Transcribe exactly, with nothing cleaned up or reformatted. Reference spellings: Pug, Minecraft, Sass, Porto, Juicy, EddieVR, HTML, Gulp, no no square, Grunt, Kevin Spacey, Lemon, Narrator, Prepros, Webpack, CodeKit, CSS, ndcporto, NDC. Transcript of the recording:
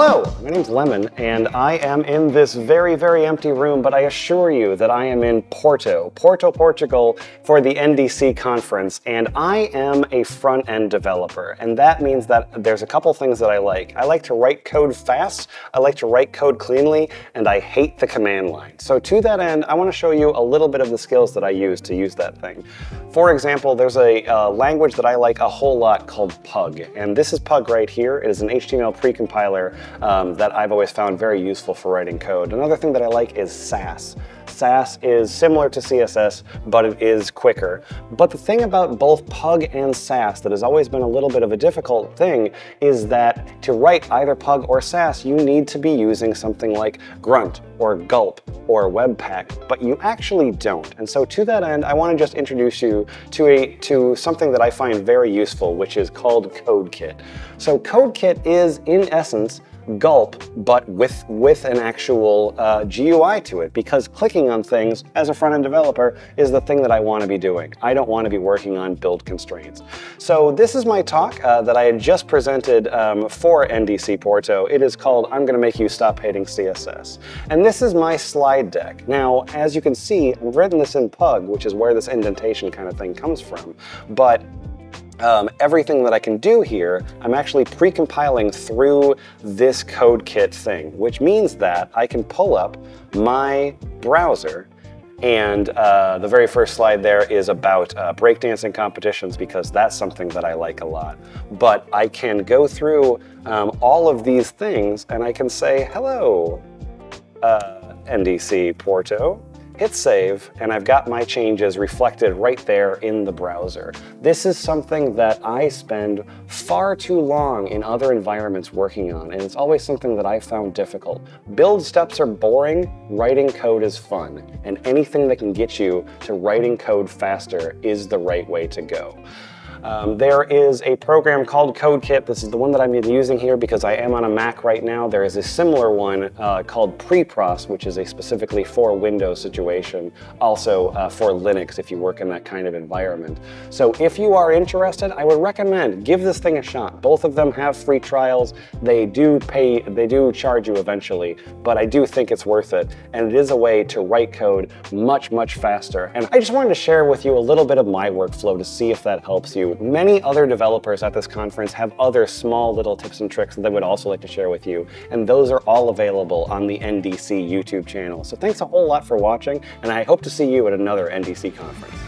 Hello, my name's Lemon, and I am in this very, very empty room, but I assure you that I am in Porto, Porto, Portugal, for the N D C conference, and I am a front-end developer, and that means that there's a couple things that I like. I like to write code fast, I like to write code cleanly, and I hate the command line. So to that end, I want to show you a little bit of the skills that I use to use that thing. For example, there's a uh, language that I like a whole lot called Pug, and this is Pug right here. It is an H T M L precompiler um, that I've always found very useful for writing code. Another thing that I like is Sass. Sass is similar to C S S, but it is quicker. But the thing about both Pug and Sass that has always been a little bit of a difficult thing is that to write either Pug or Sass, you need to be using something like Grunt or Gulp or Webpack, but you actually don't. And so to that end, I want to just introduce you to a to something that I find very useful, which is called CodeKit. So CodeKit is, in essence, Gulp, but with, with an actual uh, G U I to it, because clicking on things as a front-end developer is the thing that I want to be doing. I don't want to be working on build constraints. So this is my talk uh, that I had just presented um, for N D C Porto. It is called, I'm going to make you stop hating C S S. And this is my slide deck. Now, as you can see, I've written this in Pug, which is where this indentation kind of thing comes from, but Um, everything that I can do here, I'm actually pre-compiling through this CodeKit thing, which means that I can pull up my browser. And uh, the very first slide there is about uh, breakdancing competitions, because that's something that I like a lot. But I can go through um, all of these things, and I can say, hello, uh, N D C Porto. Hit save, and I've got my changes reflected right there in the browser. This is something that I spend far too long in other environments working on, and it's always something that I found difficult. Build steps are boring, writing code is fun, and anything that can get you to writing code faster is the right way to go. Um, there is a program called CodeKit. This is the one that I'm using here because I am on a Mac right now. There is a similar one uh, called Prepros, which is a specifically for Windows situation, also uh, for Linux if you work in that kind of environment. So if you are interested, I would recommend give this thing a shot. Both of them have free trials. They do pay, they do charge you eventually, but I do think it's worth it. And it is a way to write code much, much faster. And I just wanted to share with you a little bit of my workflow to see if that helps you. Many other developers at this conference have other small little tips and tricks that they would also like to share with you, and those are all available on the N D C YouTube channel. So thanks a whole lot for watching, and I hope to see you at another N D C conference.